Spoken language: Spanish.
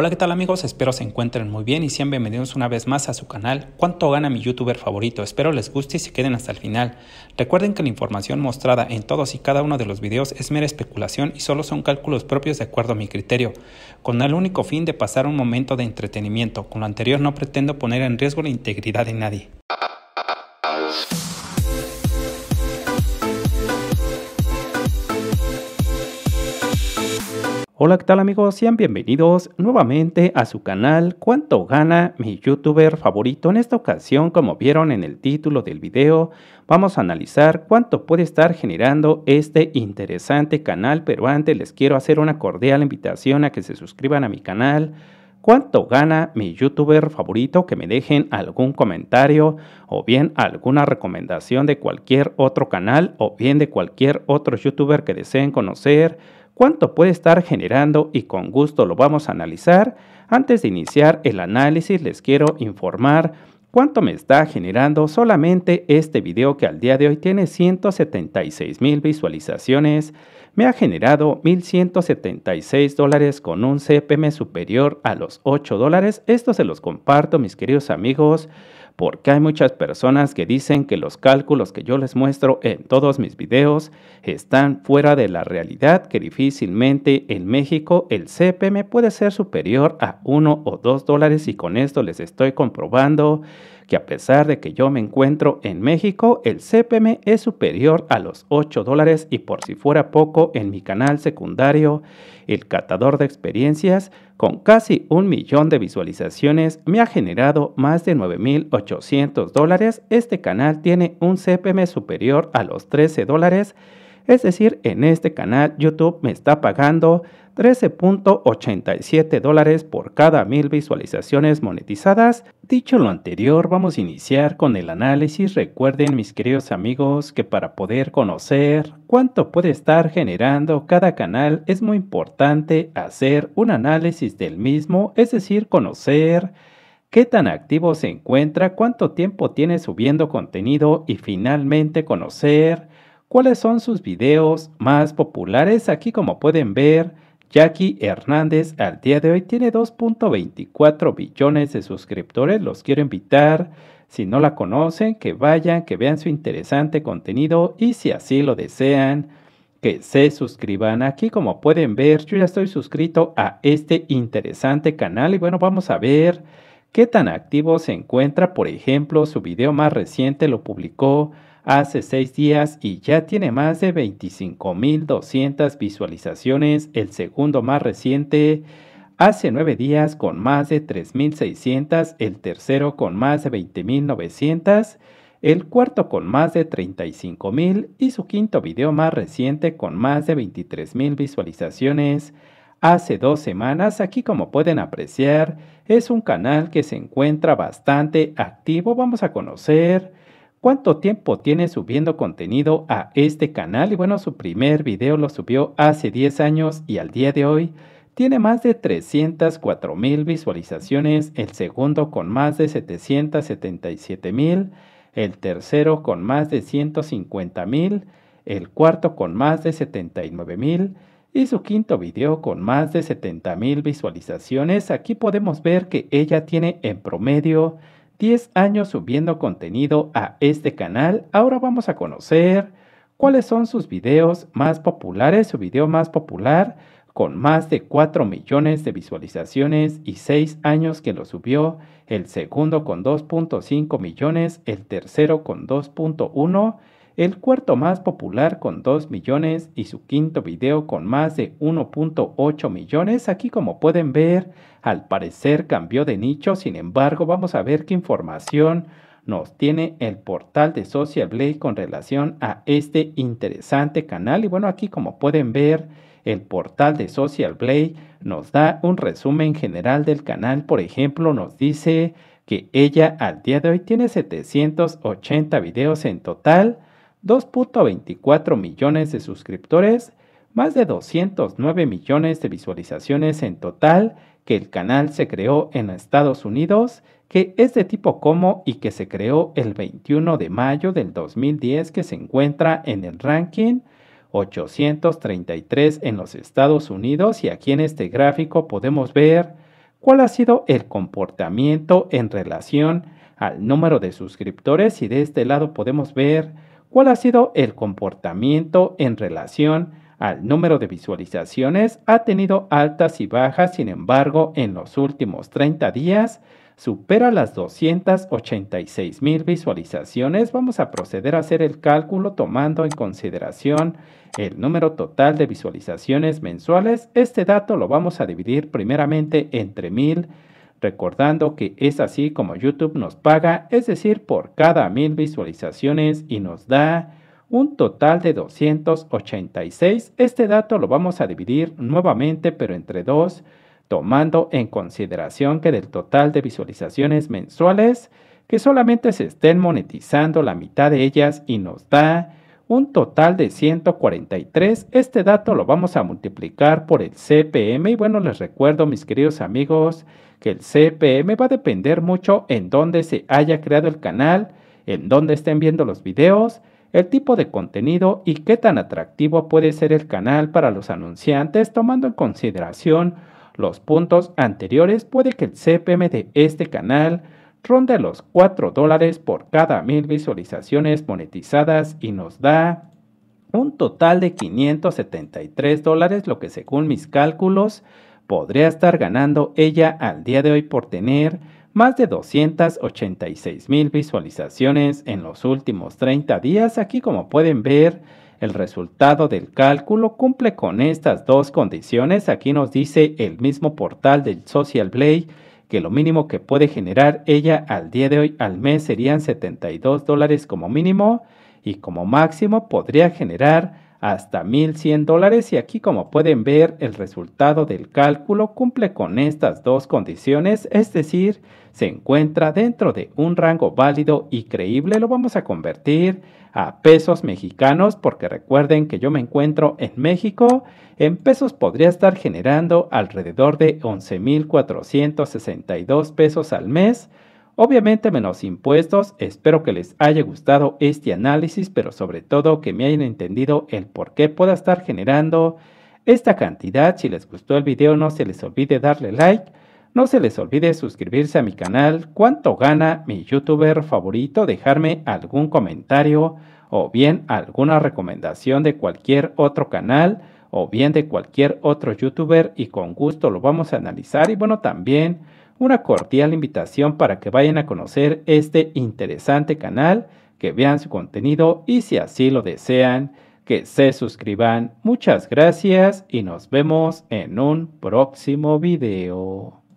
Hola, ¿qué tal amigos? Espero se encuentren muy bien y sean bienvenidos una vez más a su canal ¿Cuánto gana mi youtuber favorito? Espero les guste y se queden hasta el final. Recuerden que la información mostrada en todos y cada uno de los videos es mera especulación y solo son cálculos propios de acuerdo a mi criterio, con el único fin de pasar un momento de entretenimiento. Con lo anterior no pretendo poner en riesgo la integridad de nadie. Hola, ¿qué tal amigos? Sean bienvenidos nuevamente a su canal ¿Cuánto gana mi youtuber favorito? En esta ocasión, como vieron en el título del video, vamos a analizar cuánto puede estar generando este interesante canal, pero antes les quiero hacer una cordial invitación a que se suscriban a mi canal ¿Cuánto gana mi youtuber favorito? Que me dejen algún comentario o bien alguna recomendación de cualquier otro canal o bien de cualquier otro youtuber que deseen conocer. ¿Cuánto puede estar generando? Y con gusto lo vamos a analizar. Antes de iniciar el análisis les quiero informar cuánto me está generando solamente este video, que al día de hoy tiene 176,000 visualizaciones. Me ha generado $1,176 con un CPM superior a los $8. Esto se los comparto, mis queridos amigos, porque hay muchas personas que dicen que los cálculos que yo les muestro en todos mis videos están fuera de la realidad, que difícilmente en México el CPM puede ser superior a $1 o $2, y con esto les estoy comprobando que a pesar de que yo me encuentro en México, el CPM es superior a los $8, y por si fuera poco, en mi canal secundario, El Catador de Experiencias, con casi 1,000,000 de visualizaciones, me ha generado más de $9,800. Este canal tiene un CPM superior a los $13, es decir, en este canal YouTube me está pagando $13.87 por cada 1,000 visualizaciones monetizadas. Dicho lo anterior, vamos a iniciar con el análisis. Recuerden, mis queridos amigos, que para poder conocer cuánto puede estar generando cada canal es muy importante hacer un análisis del mismo, es decir, conocer qué tan activo se encuentra, cuánto tiempo tiene subiendo contenido y finalmente conocer cuáles son sus videos más populares. Aquí, como pueden ver, Jackie Hernández al día de hoy tiene 2.24 billones de suscriptores. Los quiero invitar, si no la conocen, que vayan, que vean su interesante contenido y si así lo desean, que se suscriban. Aquí, como pueden ver, yo ya estoy suscrito a este interesante canal y bueno, vamos a ver qué tan activo se encuentra. Por ejemplo, su video más reciente lo publicó hace 6 días y ya tiene más de 25,200 visualizaciones. El segundo más reciente hace 9 días con más de 3,600. El tercero con más de 20,900. El cuarto con más de 35,000. Y su quinto video más reciente con más de 23,000 visualizaciones hace 2 semanas. Aquí, como pueden apreciar, es un canal que se encuentra bastante activo. Vamos a conocer cuánto tiempo tiene subiendo contenido a este canal. Y bueno, su primer video lo subió hace 10 años y al día de hoy tiene más de 304,000 visualizaciones. El segundo con más de 777,000. El tercero con más de 150,000. El cuarto con más de 79,000. Y su quinto video con más de 70,000 visualizaciones. Aquí podemos ver que ella tiene en promedio 10 años subiendo contenido a este canal. Ahora vamos a conocer cuáles son sus videos más populares. Su video más popular con más de 4,000,000 de visualizaciones y 6 años que lo subió. El segundo con 2,500,000. El tercero con 2,1. El cuarto más popular con 2,000,000 y su quinto video con más de 1,800,000. Aquí, como pueden ver, al parecer cambió de nicho. Sin embargo, vamos a ver qué información nos tiene el portal de Social Blade con relación a este interesante canal. Y bueno, aquí, como pueden ver, el portal de Social Blade nos da un resumen general del canal. Por ejemplo, nos dice que ella al día de hoy tiene 780 videos en total, 2,24 millones de suscriptores, más de 209,000,000 de visualizaciones en total, que el canal se creó en Estados Unidos, que es de tipo como y que se creó el 21 de mayo del 2010, que se encuentra en el ranking 833 en los Estados Unidos. Y aquí en este gráfico podemos ver cuál ha sido el comportamiento en relación al número de suscriptores, y de este lado podemos ver cuál ha sido el comportamiento en relación al número de visualizaciones. Ha tenido altas y bajas, sin embargo, en los últimos 30 días supera las 286,000 visualizaciones. Vamos a proceder a hacer el cálculo tomando en consideración el número total de visualizaciones mensuales. Este dato lo vamos a dividir primeramente entre 1,000, recordando que es así como YouTube nos paga, es decir, por cada 1,000 visualizaciones, y nos da un total de 286. Este dato lo vamos a dividir nuevamente, pero entre 2, tomando en consideración que del total de visualizaciones mensuales, que solamente se estén monetizando la mitad de ellas, y nos da un total de 143. Este dato lo vamos a multiplicar por el CPM. Y bueno, les recuerdo, mis queridos amigos, que el CPM va a depender mucho en dónde se haya creado el canal, en dónde estén viendo los videos, el tipo de contenido y qué tan atractivo puede ser el canal para los anunciantes. Tomando en consideración los puntos anteriores, puede que el CPM de este canal ronde los $4 por cada 1,000 visualizaciones monetizadas, y nos da un total de $573, lo que según mis cálculos podría estar ganando ella al día de hoy por tener más de 286,000 visualizaciones en los últimos 30 días. Aquí, como pueden ver, el resultado del cálculo cumple con estas dos condiciones. Aquí nos dice el mismo portal del Social Blade que lo mínimo que puede generar ella al día de hoy al mes serían $72 como mínimo, y como máximo podría generar hasta $1,100, y aquí, como pueden ver, el resultado del cálculo cumple con estas dos condiciones, es decir, se encuentra dentro de un rango válido y creíble. Lo vamos a convertir a pesos mexicanos, porque recuerden que yo me encuentro en México. En pesos podría estar generando alrededor de 11,462 pesos al mes, obviamente menos impuestos. Espero que les haya gustado este análisis, pero sobre todo que me hayan entendido el por qué pueda estar generando esta cantidad. Si les gustó el video, no se les olvide darle like, no se les olvide suscribirse a mi canal ¿Cuánto gana mi youtuber favorito?, dejarme algún comentario o bien alguna recomendación de cualquier otro canal o bien de cualquier otro youtuber, y con gusto lo vamos a analizar. Y bueno, también una cordial invitación para que vayan a conocer este interesante canal, que vean su contenido y, si así lo desean, que se suscriban. Muchas gracias y nos vemos en un próximo video.